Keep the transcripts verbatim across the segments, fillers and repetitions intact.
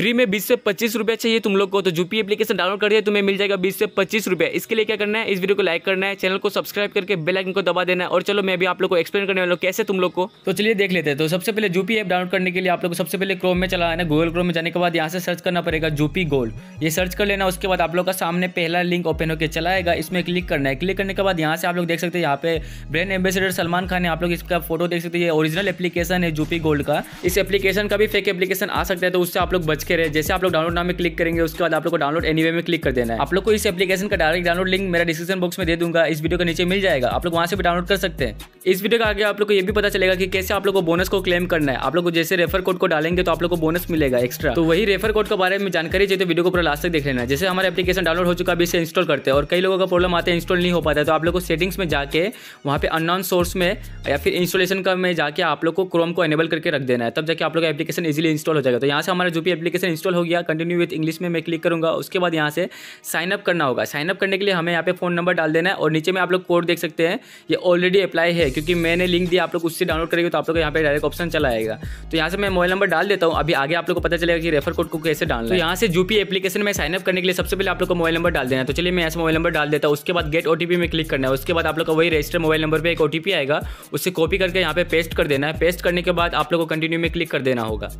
Free में बीस से पच्चीस रुपया चाहिए तुम लोग को, तो ज़ुपी एप्लीकेशन डाउनलोड करिए, तुम्हें मिल जाएगा बीस से पच्चीस रुपया। इसके लिए क्या करना है, इस वीडियो को लाइक करना है, चैनल को सब्सक्राइब करके बेल आइकन को दबा देना है। और चलो मैं भी आप लोग को एक्सप्लेन करने वाला हूँ कैसे तुम लोग को, तो चलिए देख लेते हैं। तो सबसे पहले ज़ुपी ऐप डाउनलोड करने के लिए आप लोग सबसे पहले क्रोम में चला आना, गूगल क्रोम में जाने के बाद यहाँ से सर्च करना पड़ेगा ज़ुपी गोल्ड, ये सर्च कर लेना। उसके बाद आप लोग का सामने पहला लिंक ओपन होकर चलाएगा, इसमें क्लिक करना है। क्लिक करने के बाद यहाँ से आप लोग देख सकते हैं यहाँ पे ब्रांड एम्बेसडर सलमान खान है, आप लोग इसका फोटो देख सकते हैं। ये ओरिजिनल एप्लीकेशन है ज़ुपी गोल्ड का, इस एप्लीकेशन का भी फेक एप्लीकेशन आ सकता है, तो उससे आप लोग बच के रहे। जैसे आप लोग डाउनलोड नाम में क्लिक करेंगे, उसके बाद आप लोग को डाउनलोड एनीवे में क्लिक कर देना है। आप लोग को इस एप्लीकेशन का डायरेक्ट डाउनलोड लिंक मेरा डिस्क्रिप्शन बॉक्स में दे दूंगा, इस वीडियो के नीचे मिल जाएगा, आप लोग वहाँ से भी डाउनलोड कर सकते हैं। इस वीडियो का आगे आप लोग को ये भी पता चलेगा कि कैसे आप लोग को बोनस को क्लेम करना है। आप लोग को जैसे रेफर कोड को डालेंगे तो आप लोग को बोनस मिलेगा एक्स्ट्रा, तो वही रेफर कोड के बारे में जानकारी चाहिए तो वीडियो को पूरा लास्ट तक देख लेना। जैसे हमारा एप्लीकेशन डाउनलोड हो चुका है, अभी इसे इंस्टॉल करते हैं, और कई लोगों का प्रॉब्लम आता है इंस्टॉल नहीं हो पाता है, तो आप लोग को सेटिंग्स में जाके वहाँ पे अननोन सोर्स में या फिर इंस्टॉलेशन का में जाके आप लोग को क्रोम को एनेबल करके रख देना है, तब जाके आप लोग का एप्लीकेशन इजीली इंस्टॉल हो जाएगा। तो यहाँ से हमारा ज़ुपी एप्लीकेशन इंस्टॉल हो गया, कंटिन्यू विथ इंग्लिश में मैं क्लिक करूँगा। उसके बाद यहाँ से साइन अप करना होगा, साइनअप करने के लिए हमें यहाँ पे फोन नंबर डाल देना है, और नीचे में आप लोग कोड देख सकते हैं, ये ऑलरेडी अप्लाई है क्योंकि मैंने लिंक दिया, आप लोग उससे डाउनलोड करेंगे तो आप लोग यहाँ पे डायरेक्ट ऑप्शन चला आएगा। तो यहाँ से मैं मोबाइल नंबर डाल देता हूँ, अभी आगे आप लोग को पता चलेगा कि रेफर कोड को कैसे डालना है। तो यहाँ से ज़ुपी एप्लीकेशन में साइनअप करने के लिए सबसे पहले आप लोग को मोबाइल नंबर डाल देना है, तो चलिए मैं यहाँ से मोबाइल नंबर डाल देता हूँ। उसके बाद गेट ओटीपी में क्लिक करना है, उसके बाद आप लोग का वही रजिस्टर मोबाइल नंबर पर एक ओटीपी आएगा, उससे कॉपी करके यहाँ पे पेस्ट कर देना है। पेस्ट करने के बाद आप लोग को कंटिन्यू में क्लिक कर देना होगा।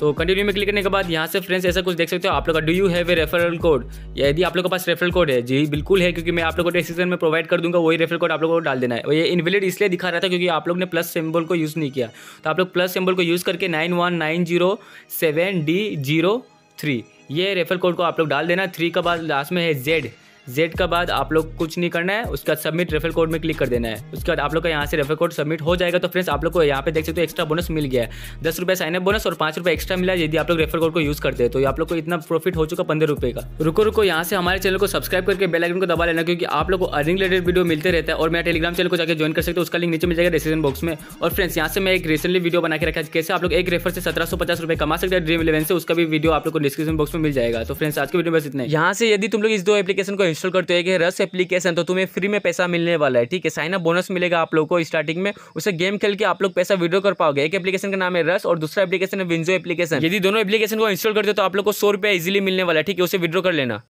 तो कंटिन्यू में क्लिक करने के बाद यहाँ से फ्रेंड्स ऐसा कुछ देख सकते हो आप लोग का, do you have a referral code, यदि आप लोग के पास रेफरल कोड है, जी बिल्कुल है, क्योंकि मैं आप लोग को डिस्क्रिप्शन में प्रोवाइड कर दूंगा, वही रेफरल कोड आप लोगों को डाल देना है। और ये इनवैलिड इसलिए दिखा रहा था क्योंकि आप लोग ने प्लस सिंबल को यूज़ नहीं किया, तो आप लोग प्लस सिंबल को यूज़ करके nine one nine zero seven D zero three ये रेफरल कोड को आप लोग डाल देना। थ्री का बाद लास्ट में है जेड, जेड का बाद आप लोग कुछ नहीं करना है, उसका सबमिट रेफर कोड में क्लिक कर देना है। उसके बाद आप लोग का यहाँ से रेफर कोड सबमिट हो जाएगा। तो फ्रेंड्स आप लोग को यहाँ पे देख सकते हो तो एक्स्ट्रा बोनस मिल गया है, दस रुपये साइनअप बोनस और पाँच रुपये एक्स्ट्रा मिला यदि आप लोग रेफर कोड को यूज़ करते हैं, तो आप लोग को इतना प्रॉफिट हो चुका पंद्रह रुपये का। रुको रुको यहाँ से हमारे चैनल को सब्सक्राइब करके बेल आइकन को दबा लेना, क्योंकि आप लोग को अर्निंग रिलेटेड वीडियो मिलते रहता है, और मेरा टेलीग्राम चैनल को जाकर ज्वाइन कर सकते हो, उसका लिंक नीचे मिल जाएगा डिस्क्रिप्शन बॉक्स में। और फ्रेंड्स यहाँ से मैं एक रिसेंटली वीडियो बना के रखा है कैसे आप लोग एक रेफर से सत्रह सौ पचास रुपये कमा सकते हैं ड्रीम इलेवन से, उसका भी वीडियो आप लोग को डिस्क्रिप्शन बॉक्स में मिल जाएगा। तो फ्रेंड्स आज के वीडियो बस इतना। यहाँ से यदि तुम लोग इस दो एप्लीकेशन को इंस्टॉल करते हो, एक है रस एप्लीकेशन, तो तुम्हें फ्री में पैसा मिलने वाला है, ठीक है, साइन अप बोनस मिलेगा आप लोग को स्टार्टिंग में, उसे गेम खेल के आप लोग पैसा विड्रॉ कर पाओगे। एक एप्लीकेशन का नाम है रस और दूसरा एप्लीकेशन है विंजो एप्लीकेशन। यदि दोनों एप्लीकेशन को इंस्टॉल करते हो तो आप लोग को सौ रुपया इजीली मिलने वाला है, ठीक है, उसे विड्रॉ कर लेना।